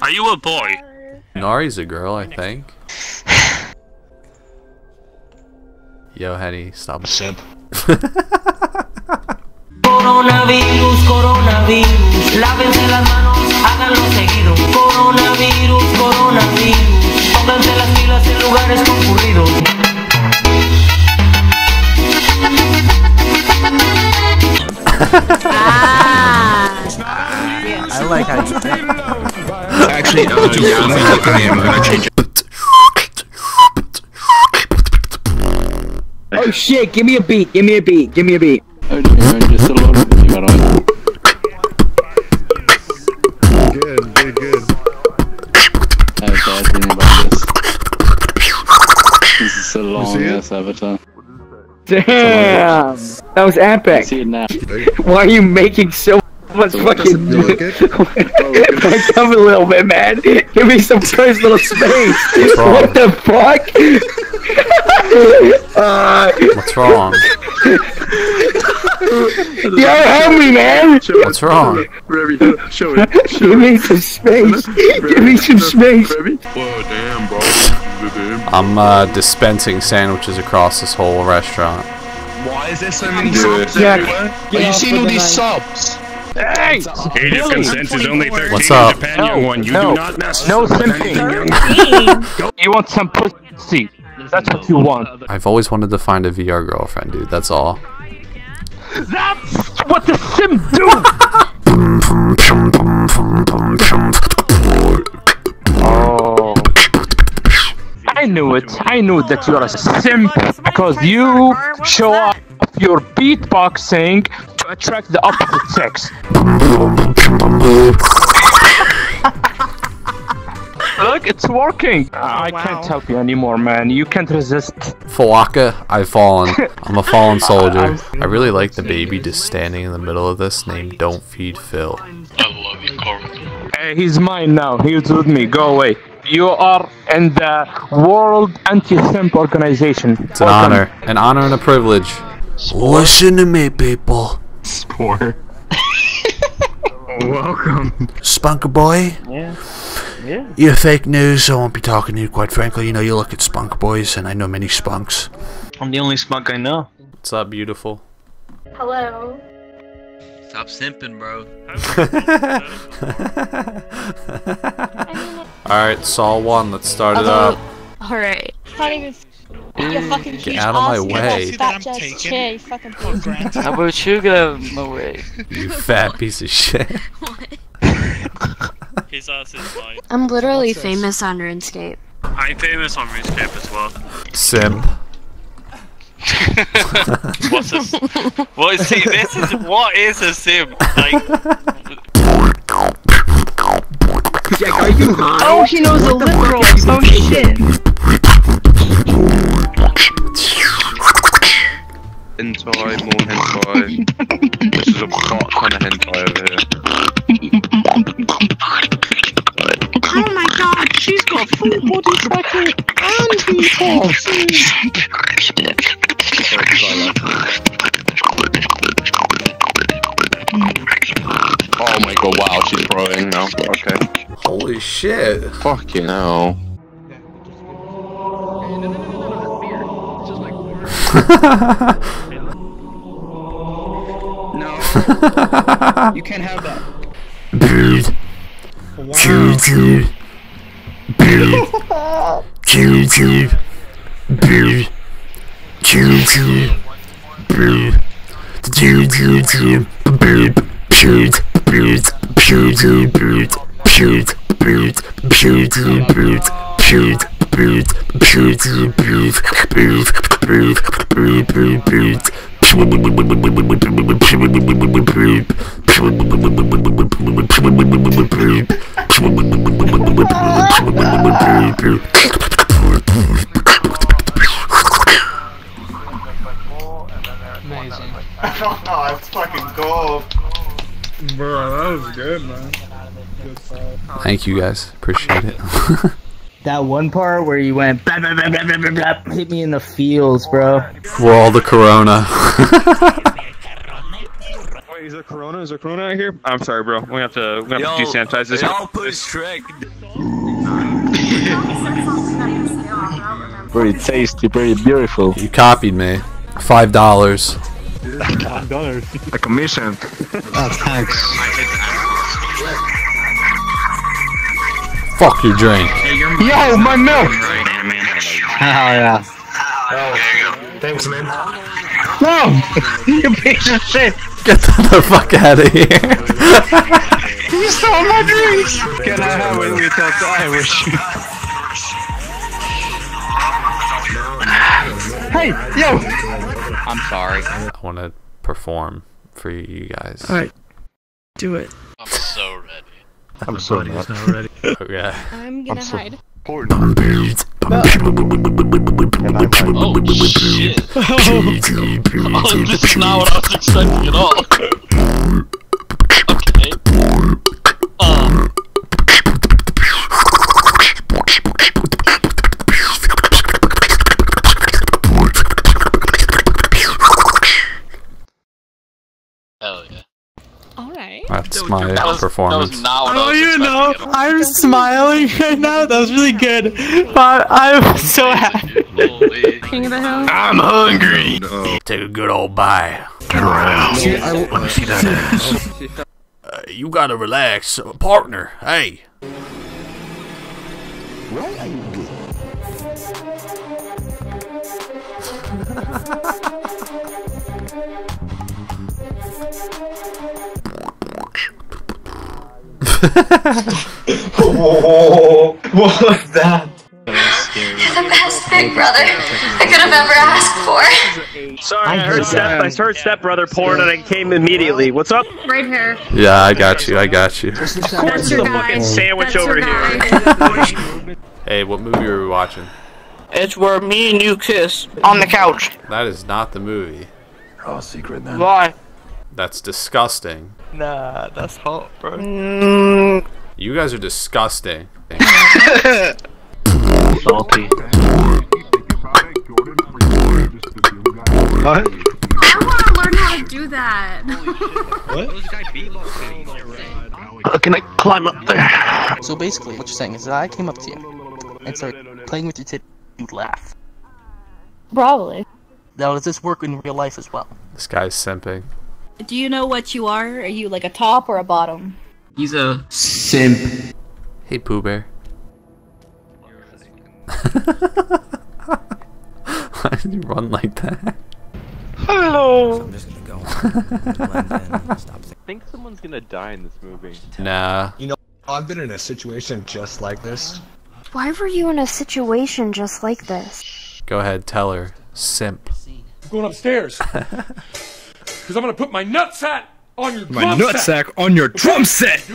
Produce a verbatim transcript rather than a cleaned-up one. Are you a boy? Nari's a girl, I think. Yo, Henny, stop. Simp. Coronavirus, coronavirus, lávense las manos, háganlo seguido. Coronavirus, coronavirus, pónganse las pilas en lugares concurridos. I like how you actually, no, just sounds like I am. I'm gonna change it. Oh shit, give me a beat, give me a beat, give me a beat. I'm just a lot of you got on. Good, good, good. I have a bad thing about this. This is so long, this avatar. Damn! That was epic! I see it now. Why are you making so much so fucking like back up a little bit, man? Give me some personal space! What's wrong? What the fuck? uh, What's wrong? Yo, help me, man! What's wrong? Show it. Give me some space! Give me some space! Whoa, damn, bro. I'm uh, dispensing sandwiches across this whole restaurant. Why is there so many subs everywhere? Are you seeing all these subs? Hey! Age of consent is only thirteen. What's up? In Japan, no, young one. You no. do not mess no with anything, young one. You want some pussy. That's what you want. I've always wanted to find a V R girlfriend, dude. That's all. That's what the sim do! Oh. I knew it. I knew that you are a simp because you show off your beatboxing to attract the opposite sex. Look, it's working. Oh, I wow. can't help you anymore, man. You can't resist. Falaka, I've fallen. I'm a fallen soldier. I really like the baby just standing in the middle of this named Don't Feed Phil. I love you, Carl. Hey, he's mine now. He's with me. Go away. You are in the World Anti-Simp Organization. It's an Welcome. honor. An honor and a privilege. Spore. Listen to me, people. Spore. Welcome. Spunker Boy? Yeah. Yeah. You're fake news, so I won't be talking to you, quite frankly. You know, you look at Spunk Boys, and I know many Spunks. I'm the only Spunk I know. What's up, beautiful? Hello. Stop simping, bro. Alright, Saw one, let's start it up. Alright. Can't even you fucking Get out of my way. Fat ass chair, you fucking pig. How about you get out of my way? You fat piece of shit. What? His ass is mine. I'm literally famous on RuneScape. I'm famous on RuneScape as well. Simp. What's a what is see this is what is a sim? Like Jack, are you high? Oh, he knows what a liberal. Oh shit. Hentai, more hentai. This is a hot kind of hentai over here. Oh my god, she's got full body cycle and he's hot. Oh my god, wow, she's throwing now. Okay. Holy shit. Fucking hell. No. You can't have that. Dude. Dude. Dude. Dude. Dude. Choo choo, boo, choo choo choo, boo, choo boo, choo choo boo, choo boo, choo choo boo, choo boo, choo choo boo, boo, boo, boo, boo, boo, Oh, it's fucking gold. Bro, that was good, man. Good stuff. Thank you guys. Appreciate it. That one part where you went blah, blah, blah, blah, blah, blah, hit me in the feels, bro. For all the corona. Alright, is there Corona? Is there Corona out here? I'm sorry, bro. We have to, we have yo, to desanitize this. Y'all push Shrek. Pretty tasty, pretty beautiful. You copied me. Five dollars. Five dollars. A commission. Oh, thanks. Fuck your drink. Yo, my milk! Oh, yeah. Oh, thanks, man. No! You piece of shit! Get the fuck out of here! You stole my drinks! Can I have it without the Irish? Hey, yo! I'm sorry. I want to perform for you guys. Alright. Do it. I'm so ready. I'm so ready. Okay. I'm gonna I'm so hide. Important. No. Oh shit! Oh, this is not what I was expecting at all. Okay. Uh. Hell yeah! All right. That's my that was, performance. That was not what oh, I was you know, I'm smiling right now. That was really good. But I'm so happy. King of the Hill. I'm hungry. No. Take a good old bite. Turn around. Let me see that ass. Uh, you gotta relax, uh, partner. Hey. What are you doing? Oh, what was that? You're the best big brother I could have ever asked for. Sorry, I heard, step, I heard stepbrother porn and I came immediately. What's up? Right here. Yeah, I got you, I got you. Of course it's the fucking sandwich over here. Hey, what movie are we watching? It's where me and you kiss on the couch. That is not the movie. Oh, secret then. Why? That's disgusting. Nah, that's hot, bro. Mm. You guys are disgusting. Salty. What? I want to learn how to do that. What? Uh, can I climb up there? So basically, what you're saying is that I came up to you and started playing with your tit, you'd laugh. Probably. Now, does this work in real life as well? This guy's simping. Do you know what you are? Are you like a top or a bottom? He's a simp. Hey, Pooh Bear. Why did you run like that? Hello. So I'm just gonna go. Stop. I think someone's gonna die in this movie. Nah. You know, I've been in a situation just like this. Why were you in a situation just like this? Go ahead, tell her, simp. I'm going upstairs. Cause I'm gonna put my nutsack on your my drum nutsack set. on your drum set.